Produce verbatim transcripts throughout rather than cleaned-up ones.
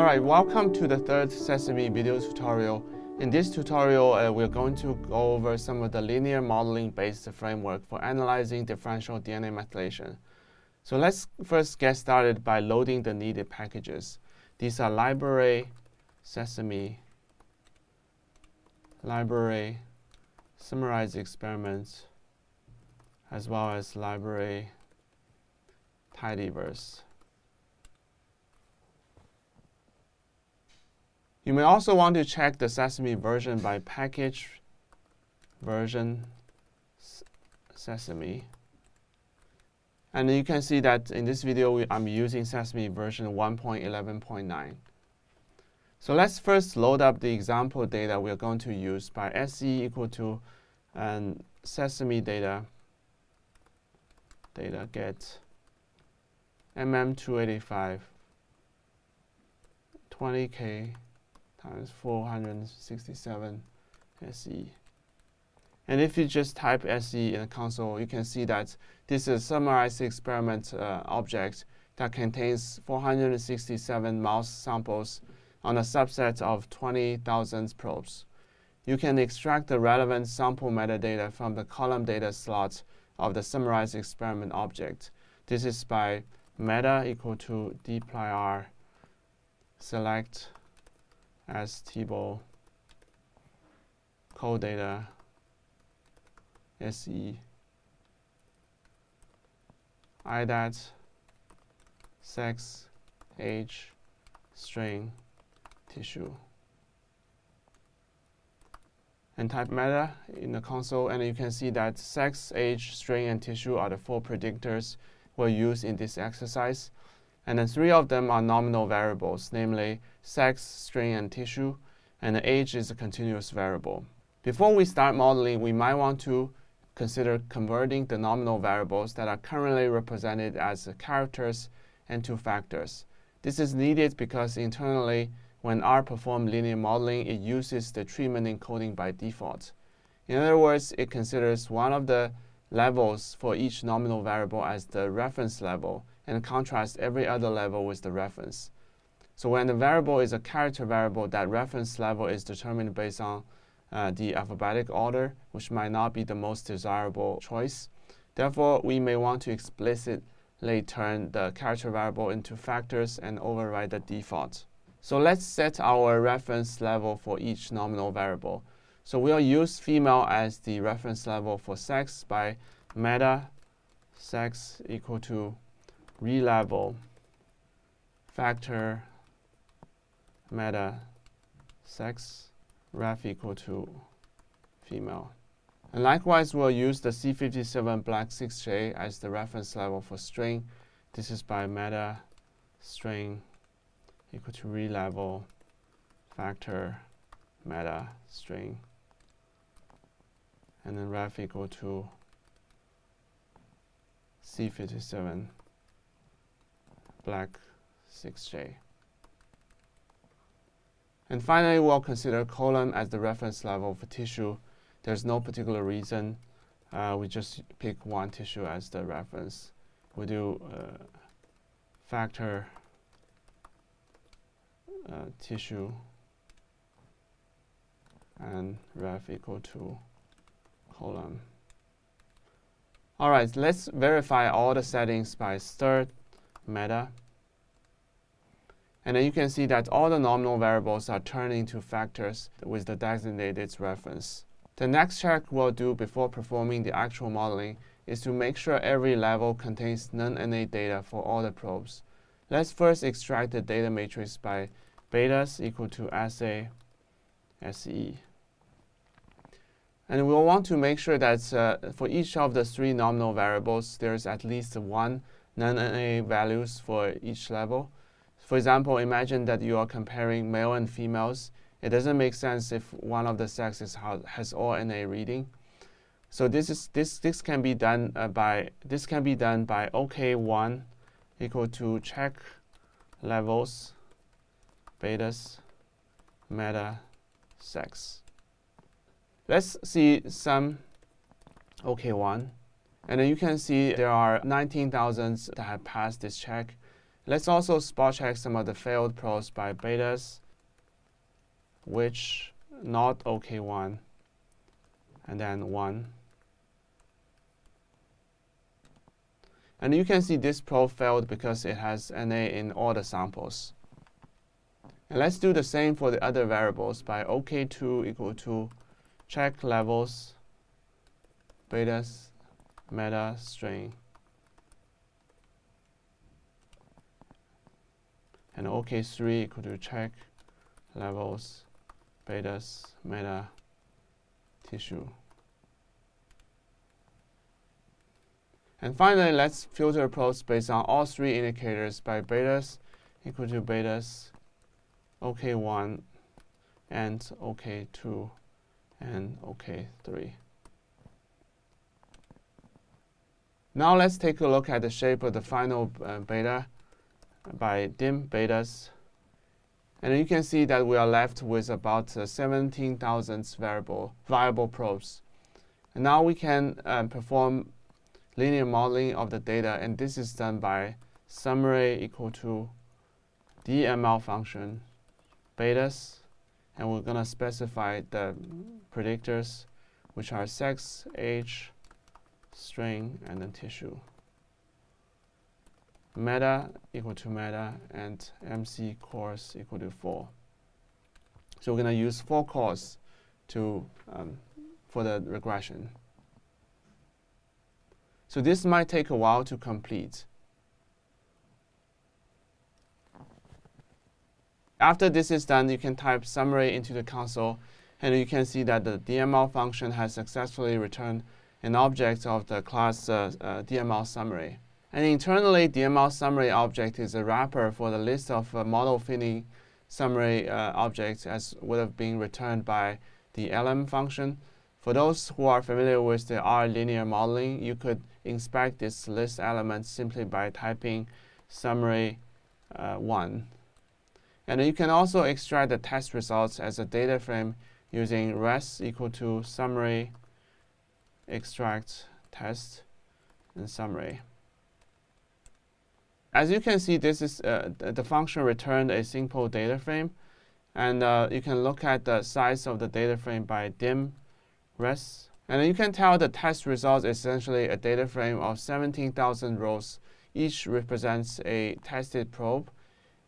Alright, welcome to the third SeSAMe video tutorial. In this tutorial, uh, we're going to go over some of the linear modeling based framework for analyzing differential D N A methylation. So let's first get started by loading the needed packages. These are library, SeSAMe, library, summarizeExperiment, as well as library, tidyverse. You may also want to check the SeSAMe version by package version SeSAMe. And you can see that in this video, we, I'm using SeSAMe version one point eleven point nine. So let's first load up the example data we're going to use by se equal to um, SeSAMe data, data get mm two eighty-five twenty K times four hundred sixty-seven S E. And if you just type S E in the console, you can see that this is summarized experiment uh, object that contains four hundred sixty-seven mouse samples on a subset of twenty thousand probes. You can extract the relevant sample metadata from the column data slot of the summarized experiment object. This is by meta equal to dplyr select as table code data se idat sex age string tissue and type meta in the console, and you can see that sex, age, string, and tissue are the four predictors we'll use in this exercise. And then three of them are nominal variables, namely sex, string, and tissue, and the age is a continuous variable. Before we start modeling, we might want to consider converting the nominal variables that are currently represented as characters into factors. This is needed because internally, when R performs linear modeling, it uses the treatment encoding by default. In other words, it considers one of the levels for each nominal variable as the reference level, and contrast every other level with the reference. So when the variable is a character variable, that reference level is determined based on uh, the alphabetic order, which might not be the most desirable choice. Therefore, we may want to explicitly turn the character variable into factors and override the default. So let's set our reference level for each nominal variable. So we'll use female as the reference level for sex by meta sex equal to relevel factor meta sex ref equal to female. And likewise, we'll use the C fifty-seven B L six J as the reference level for string. This is by meta string equal to relevel factor meta string. And then ref equal to C fifty-seven. Black six J. And finally, we'll consider colon as the reference level for tissue. There's no particular reason. Uh, we just pick one tissue as the reference. We do uh, factor uh, tissue and ref equal to colon. All right, let's verify all the settings by stir meta. And then you can see that all the nominal variables are turned into factors with the designated reference. The next check we'll do before performing the actual modeling is to make sure every level contains non-N A data for all the probes. Let's first extract the data matrix by betas equal to assay se. And we'll want to make sure that uh, for each of the three nominal variables, there's at least one non-N A values for each level. For example, imagine that you are comparing male and females. It doesn't make sense if one of the sexes has all N A reading. So this is this this can be done uh, by this can be done by O K one equal to check levels betas meta sex. Let's see some O K one. And then you can see there are nineteen thousand that have passed this check. Let's also spot check some of the failed probes by betas, which not O K one, and then one. And you can see this probe failed because it has N A in all the samples. And let's do the same for the other variables by O K two equal to check levels, betas, meta, string. And O K three equal to check levels, betas, meta, tissue. And finally, let's filter probes based on all three indicators by betas equal to betas, O K one, and O K two, and O K three. Now let's take a look at the shape of the final uh, beta by dim betas. And you can see that we are left with about uh, seventeen thousand variable viable probes. And now we can uh, perform linear modeling of the data, and this is done by summary equal to D M L function betas, and we're going to specify the predictors, which are sex, age, string, and then tissue. Meta equal to meta, and M C cores equal to four. So we're going to use four cores to um, for the regression. So this might take a while to complete. After this is done, you can type summary into the console, and you can see that the D M L function has successfully returned an object of the class uh, uh, DMLSummary. And internally, DMLSummary object is a wrapper for the list of uh, model fitting summary uh, objects as would have been returned by the L M function. For those who are familiar with the R linear modeling, you could inspect this list element simply by typing summary uh, one. And you can also extract the test results as a data frame using res equal to summary extract test and summary. As you can see, this is uh, th the function returned a simple data frame, and uh, you can look at the size of the data frame by dim. And you can tell the test result is essentially a data frame of seventeen thousand rows. Each represents a tested probe.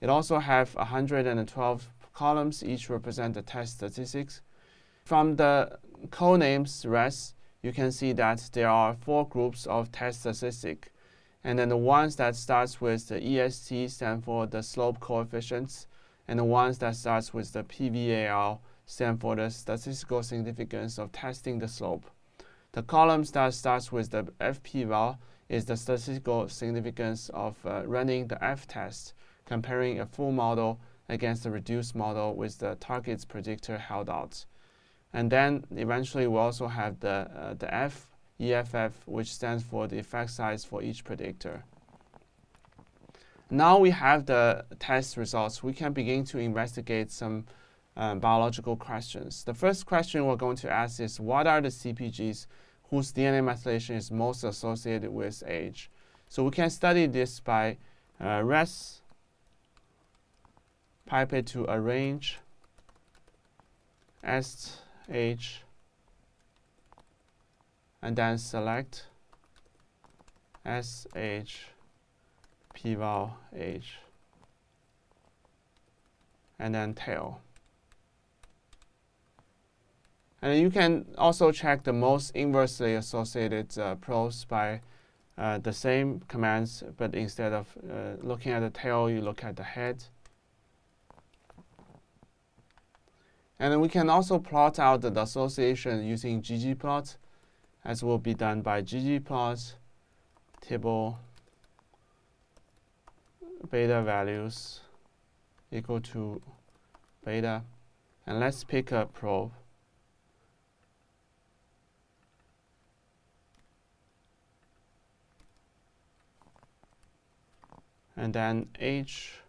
It also has one hundred twelve columns, each represent the test statistics. From the code names res, you can see that there are four groups of test statistics. And then the ones that starts with the E S T stand for the slope coefficients, and the ones that starts with the P V A L stand for the statistical significance of testing the slope. The column that starts with the F P val is the statistical significance of uh, running the F test, comparing a full model against the reduced model with the target's predictor held out. And then eventually we also have the, uh, the F, E F F, which stands for the effect size for each predictor. Now we have the test results. We can begin to investigate some Um, biological questions. The first question we're going to ask is, what are the C P Gs whose D N A methylation is most associated with age? So we can study this by uh, res, pipe it to arrange, est age, and then select s age, p-val age, and then tail. And you can also check the most inversely associated uh, probes by uh, the same commands, but instead of uh, looking at the tail, you look at the head. And then we can also plot out the, the association using ggplot, as will be done by ggplot, table, beta values equal to beta. And let's pick a probe. And then h,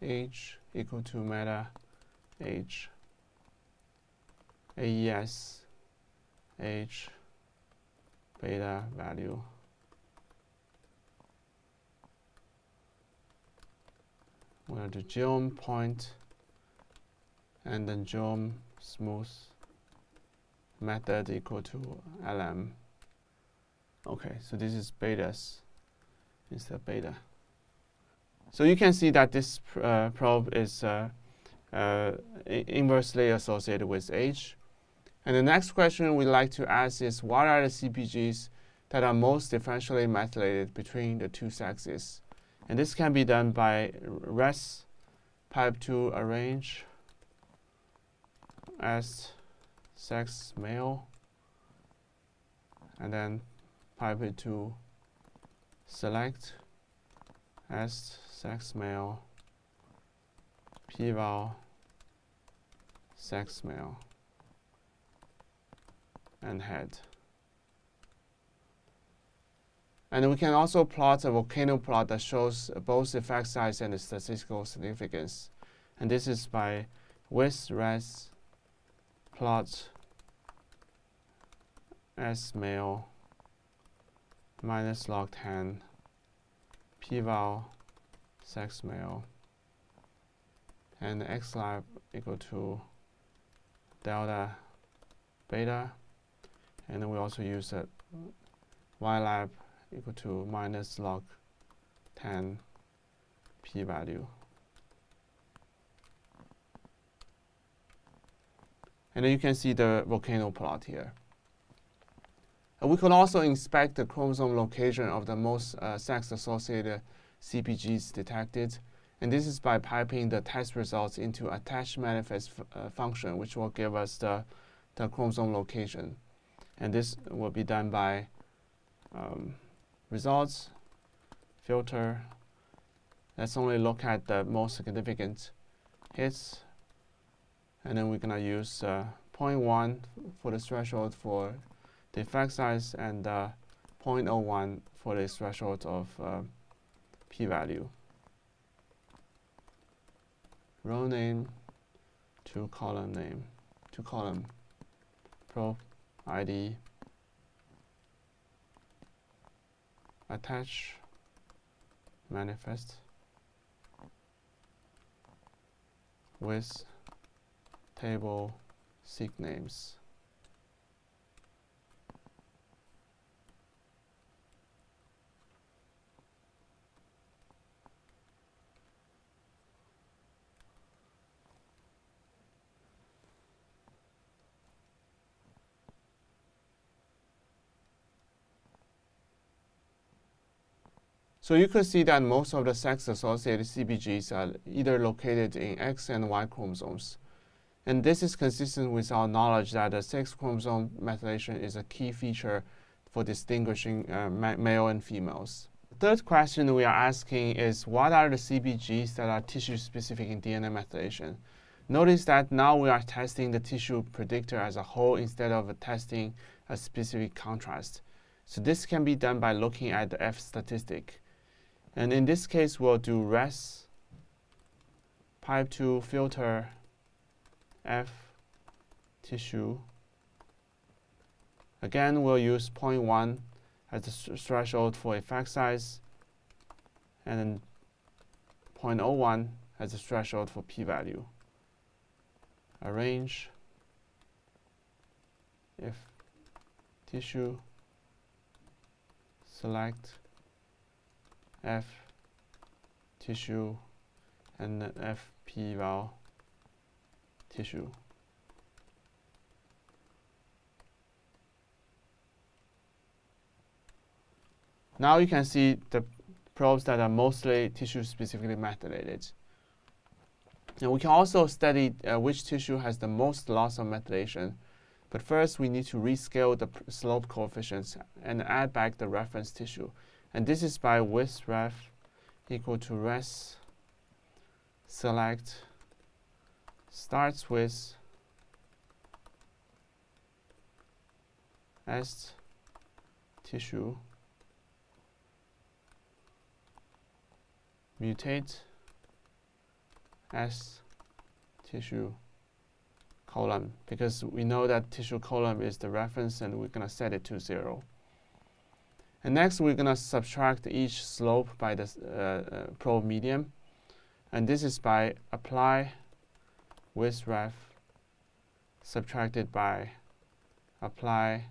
h equal to meta h, aes, h, beta value, we'll do geom point and then geom smooth method equal to L M. Okay, so this is betas instead of beta. So you can see that this uh, probe is uh, uh, inversely associated with age. And the next question we'd like to ask is, what are the C p Gs that are most differentially methylated between the two sexes? And this can be done by res pipe two arrange as sex male, and then pipe it to select as sex male, pval sex male, and head. And we can also plot a volcano plot that shows both effect size and the statistical significance. And this is by with res plot as male minus log ten pval sex male and xlab equal to delta beta, and then we also use that ylab equal to minus log ten p value. And then you can see the volcano plot here. And we could also inspect the chromosome location of the most uh, sex-associated C p Gs detected. And this is by piping the test results into attach manifest f uh, function, which will give us the, the chromosome location. And this will be done by um, results, filter. Let's only look at the most significant hits. And then we're going to use uh, zero point one for the threshold for the effect size and uh, zero point zero one for the threshold of uh, p-value. Row name to column name to column probe I D attach manifest with table seek names. So you could see that most of the sex-associated C p Gs are either located in X and Y chromosomes. And this is consistent with our knowledge that the sex chromosome methylation is a key feature for distinguishing uh, ma male and females. The third question we are asking is, what are the C p Gs that are tissue-specific in D N A methylation? Notice that now we are testing the tissue predictor as a whole instead of testing a specific contrast. So this can be done by looking at the F statistic. And in this case, we'll do res pipe two filter F tissue. Again, we'll use zero point one as the threshold for effect size, and then zero point zero one as the threshold for p-value. Arrange if tissue, select F tissue, and then F p-val tissue. Now you can see the probes that are mostly tissue specifically methylated. And we can also study uh, which tissue has the most loss of methylation. But first, we need to rescale the pr slope coefficients and add back the reference tissue. And this is by with ref equal to res select starts with S tissue, mutate S tissue column, because we know that tissue column is the reference and we're going to set it to zero. And next we're going to subtract each slope by the uh, uh, probe medium. And this is by apply with ref subtracted by apply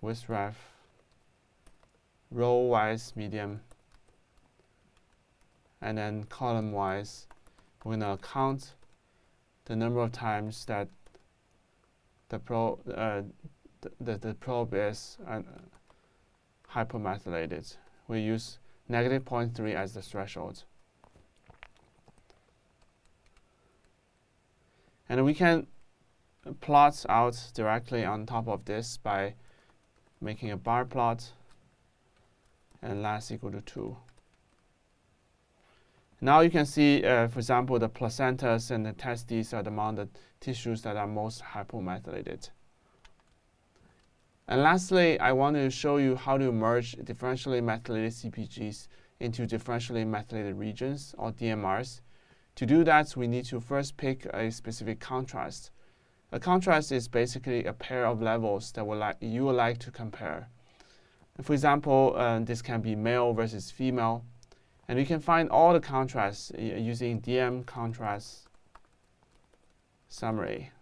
with ref row wise median, and then column wise we're going to count the number of times that the probe uh, th the, the probe is uh, hypermethylated. We use negative zero point three as the threshold. And we can plot out directly on top of this by making a bar plot and less equal to two. Now you can see, uh, for example, the placentas and the testes are among the tissues that are most hypomethylated. And lastly, I want to show you how to merge differentially methylated C p Gs into differentially methylated regions, or D M Rs. To do that, we need to first pick a specific contrast. A contrast is basically a pair of levels that will you would like to compare. For example, uh, this can be male versus female. And you can find all the contrasts using D M contrast summary.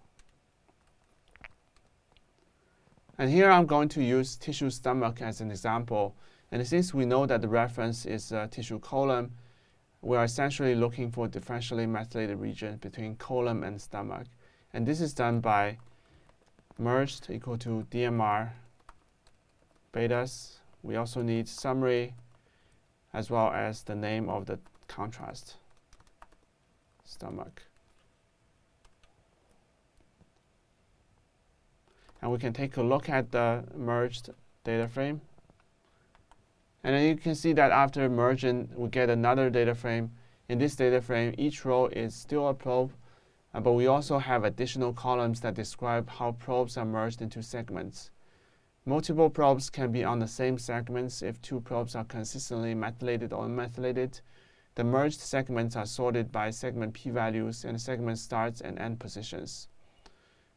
And here I'm going to use tissue stomach as an example. And since we know that the reference is uh, tissue colon, we are essentially looking for differentially methylated region between colon and stomach. And this is done by merged equal to D M R betas. We also need summary, as well as the name of the contrast, stomach. And we can take a look at the merged data frame. And then you can see that after merging, we get another data frame. In this data frame, each row is still a probe, uh, but we also have additional columns that describe how probes are merged into segments. Multiple probes can be on the same segments if two probes are consistently methylated or unmethylated. The merged segments are sorted by segment p-values and segment starts and end positions.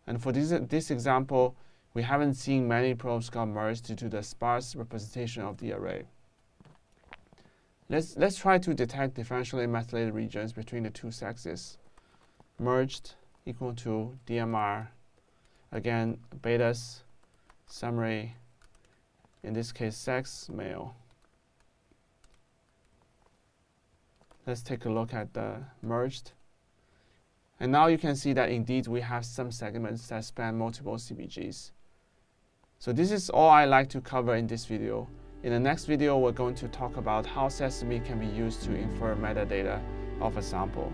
And for this, this example, we haven't seen many probes got merged due to the sparse representation of the array. Let's, let's try to detect differentially methylated regions between the two sexes. Merged equal to D M R, again, betas, summary, in this case sex, male. Let's take a look at the merged. And now you can see that indeed we have some segments that span multiple C p Gs. So this is all I like to cover in this video. In the next video, we're going to talk about how SeSAMe can be used to infer metadata of a sample.